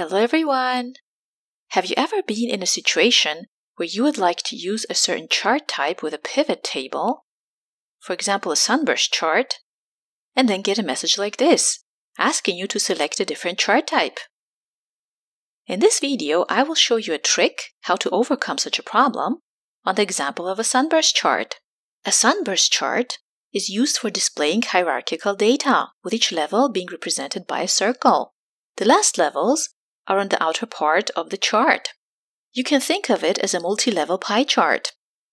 Hello everyone! Have you ever been in a situation where you would like to use a certain chart type with a pivot table, for example a sunburst chart, and then get a message like this, asking you to select a different chart type? In this video, I will show you a trick how to overcome such a problem on the example of a sunburst chart. A sunburst chart is used for displaying hierarchical data, with each level being represented by a circle. The last levels are on the outer part of the chart. You can think of it as a multi-level pie chart.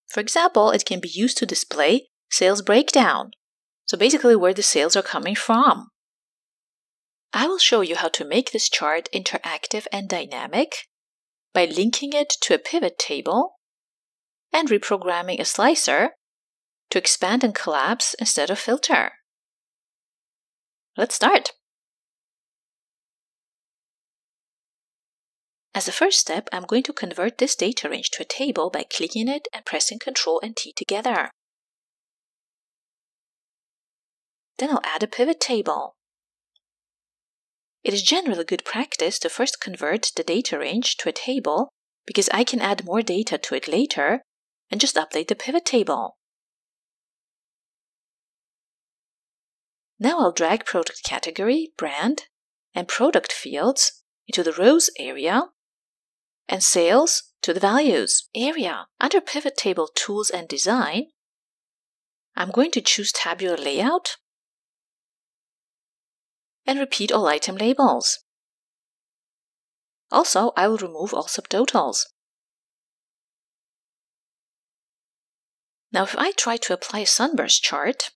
For example, it can be used to display sales breakdown, so basically where the sales are coming from. I will show you how to make this chart interactive and dynamic by linking it to a pivot table and reprogramming a slicer to expand and collapse instead of filter. Let's start! As a first step, I'm going to convert this data range to a table by clicking it and pressing Ctrl and T together. Then I'll add a pivot table. It is generally good practice to first convert the data range to a table because I can add more data to it later and just update the pivot table. Now I'll drag product category, brand, and product fields into the rows area and sales to the values area. Under Pivot Table Tools and Design, I'm going to choose Tabular Layout and repeat all item labels. Also, I will remove all subtotals. Now, if I try to apply a sunburst chart,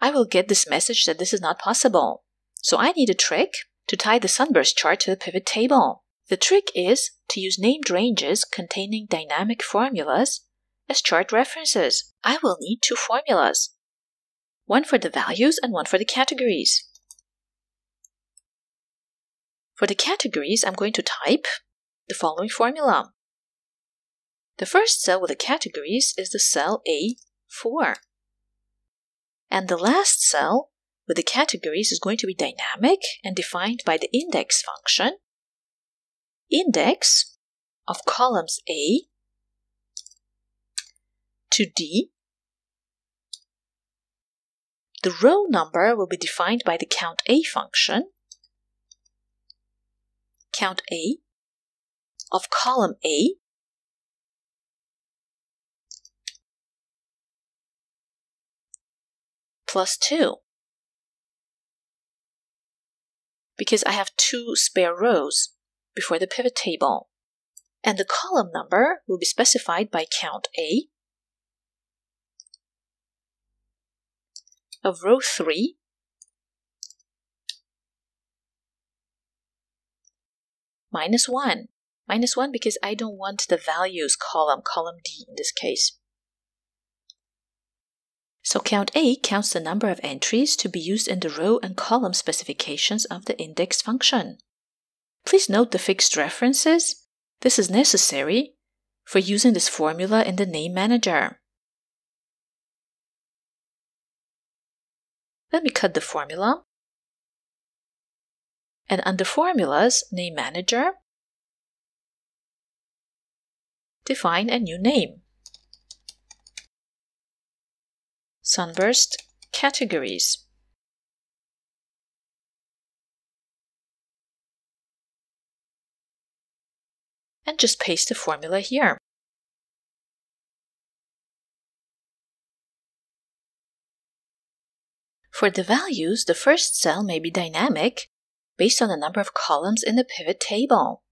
I will get this message that this is not possible. So I need a trick to tie the sunburst chart to the pivot table. The trick is to use named ranges containing dynamic formulas as chart references. I will need two formulas, one for the values and one for the categories. For the categories, I'm going to type the following formula. The first cell with the categories is the cell A4. And the last cell with the categories is going to be dynamic and defined by the INDEX function. INDEX of columns A to D. The row number will be defined by the COUNTA function. COUNTA of column A plus 2, because I have two spare rows before the pivot table. And the column number will be specified by count A of row 3 minus 1. Minus 1 because I don't want the values column, column D in this case. So count A counts the number of entries to be used in the row and column specifications of the index function. Please note the fixed references. This is necessary for using this formula in the Name Manager. Let me cut the formula. And under Formulas, Name Manager, define a new name. Sunburst categories. And just paste the formula here. For the values, the first cell may be dynamic based on the number of columns in the pivot table.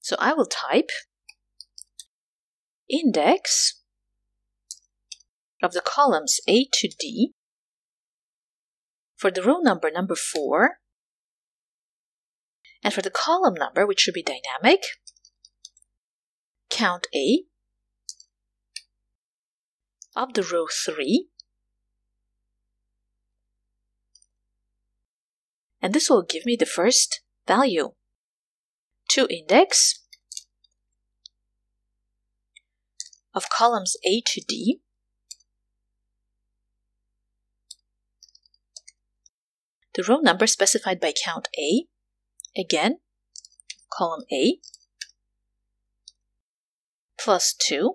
So I will type index of the columns A to D for the row number 4, and for the column number, which should be dynamic, count A of the row 3, and this will give me the first value to index of columns A to D the row number specified by count A, again, column A, plus 2,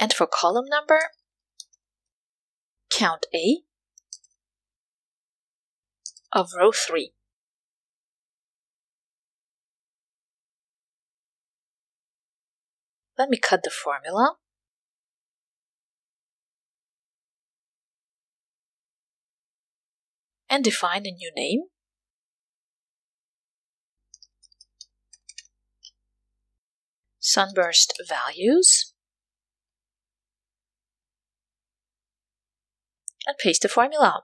and for column number, count A of row 3. Let me cut the formula. And define a new name. Sunburst Values. And paste the formula.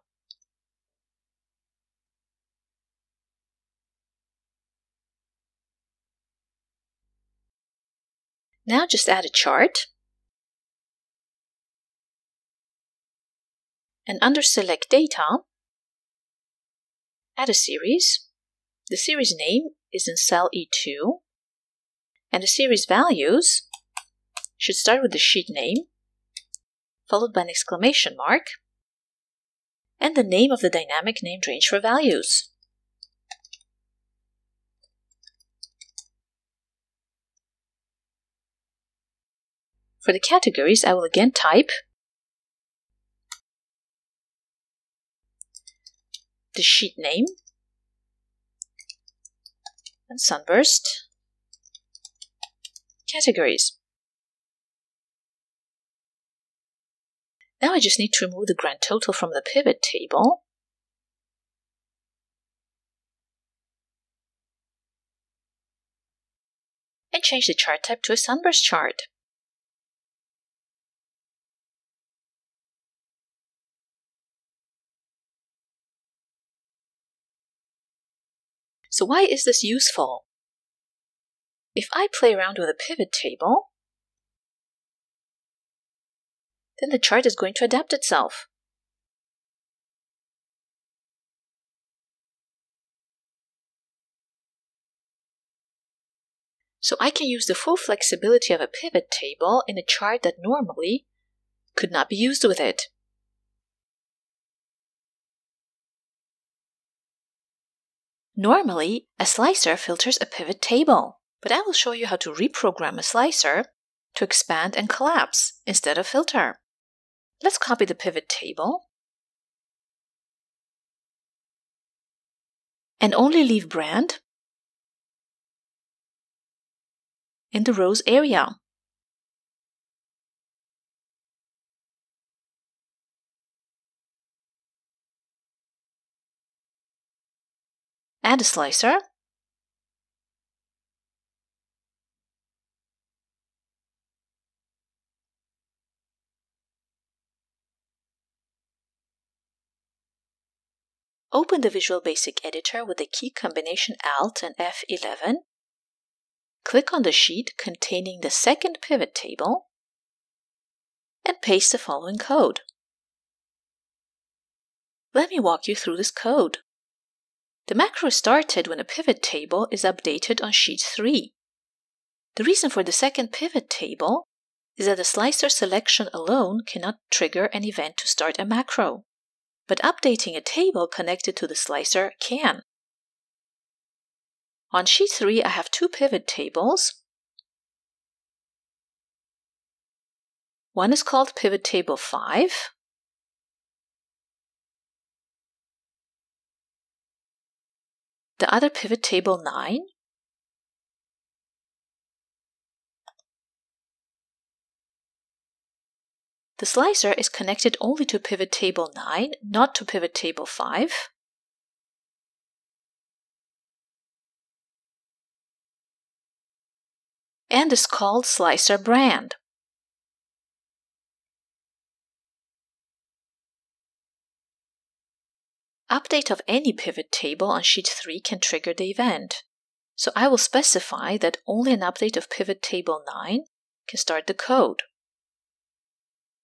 Now just add a chart and under Select Data, add a series. The series name is in cell E2 and the series values should start with the sheet name followed by an exclamation mark and the name of the dynamic named range for values. For the categories, I will again type the sheet name and Sunburst categories. Now I just need to remove the grand total from the pivot table. And change the chart type to a sunburst chart. So why is this useful? If I play around with a pivot table, then the chart is going to adapt itself. So I can use the full flexibility of a pivot table in a chart that normally could not be used with it. Normally, a slicer filters a pivot table, but I will show you how to reprogram a slicer to expand and collapse instead of filter. Let's copy the pivot table and only leave brand in the rows area. Add a slicer . Open the Visual Basic Editor with the key combination Alt and F11 . Click on the sheet containing the second pivot table and paste the following code . Let me walk you through this code . The macro started when a pivot table is updated on sheet 3. The reason for the second pivot table is that the slicer selection alone cannot trigger an event to start a macro, but updating a table connected to the slicer can. On sheet 3, I have two pivot tables. One is called Pivot Table 5. The other Pivot Table 9, the slicer is connected only to Pivot Table 9, not to Pivot Table 5. And is called slicer brand. Update of any pivot table on sheet 3 can trigger the event. So I will specify that only an update of pivot table 9 can start the code.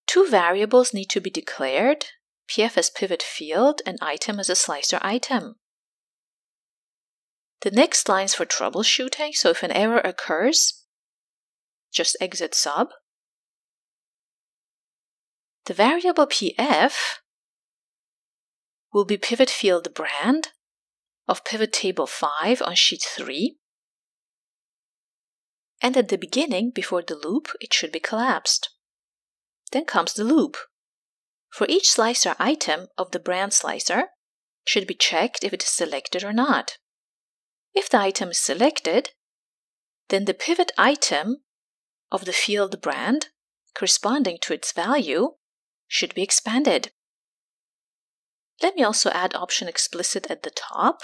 Two variables need to be declared, pf as pivot field and item as a slicer item. The next line is for troubleshooting, so if an error occurs, just exit sub. The variable pf will be pivot field brand of pivot table 5 on sheet 3. And at the beginning, before the loop, it should be collapsed. Then comes the loop. For each slicer item of the brand slicer, it should be checked if it is selected or not. If the item is selected, then the pivot item of the field brand corresponding to its value should be expanded. Let me also add Option Explicit at the top.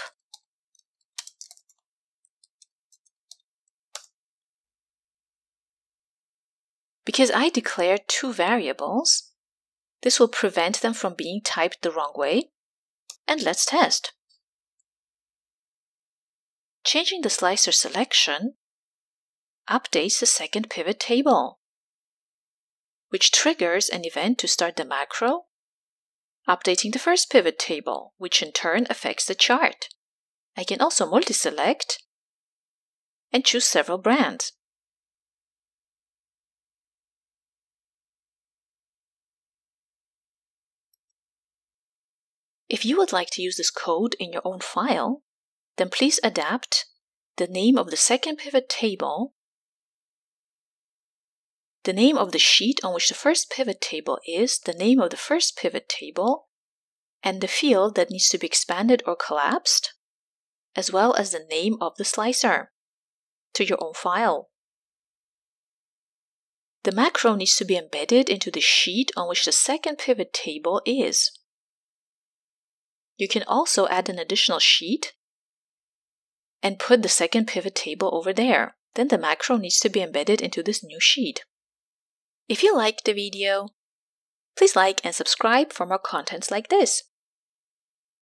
Because I declared two variables, this will prevent them from being typed the wrong way. And let's test. Changing the slicer selection updates the second pivot table, which triggers an event to start the macro, updating the first pivot table, which in turn affects the chart. I can also multi-select and choose several brands. If you would like to use this code in your own file, then please adapt the name of the second pivot table, the name of the sheet on which the first pivot table is, the name of the first pivot table, and the field that needs to be expanded or collapsed, as well as the name of the slicer, to your own file. The macro needs to be embedded into the sheet on which the second pivot table is. You can also add an additional sheet and put the second pivot table over there. Then the macro needs to be embedded into this new sheet. If you liked the video, please like and subscribe for more contents like this.